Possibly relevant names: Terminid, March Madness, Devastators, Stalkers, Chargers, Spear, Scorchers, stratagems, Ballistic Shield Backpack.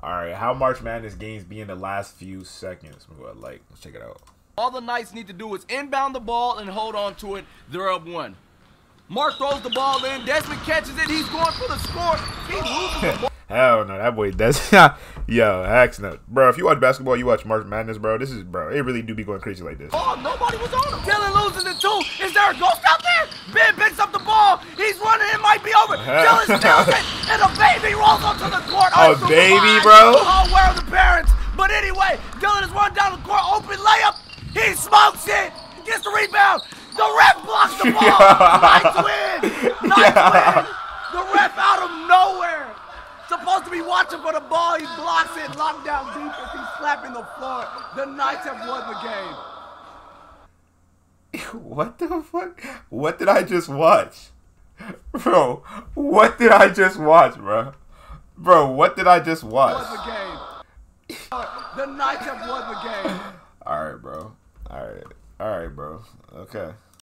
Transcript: All right, how March Madness games be in the last few seconds? Let's check it out. All the Knights need to do is inbound the ball and hold on to it. They're up one. Mark throws the ball in. Desmond catches it. He's going for the score. He's losing the ball. Hell no, that boy Desmond. Yo, accident. Bro, if you watch basketball, you watch March Madness, bro. This is, bro, it really do be going crazy like this. Oh, nobody was on him. Dylan loses it too. Is there a ghost out there? Ben picks up the ball. He's running. It might be over. Dylan steals it. And a baby rolls onto the court. A baby, bro? Oh, where are the parents? But anyway, Dylan is running down the court. Open layup. He smokes it. Gets the rebound. The ref blocks the ball. Nice win. Nice win. The ref out of nowhere. Supposed to be watching for the ball. He blocks it. Lockdown defense. He's slapping the floor. The Knights have won the game. What the fuck? What did I just watch? Bro, what did I just watch, bro? Bro, what did I just watch? Won the game. The Knights have won the game. All right, bro. All right. All right, bro. Okay.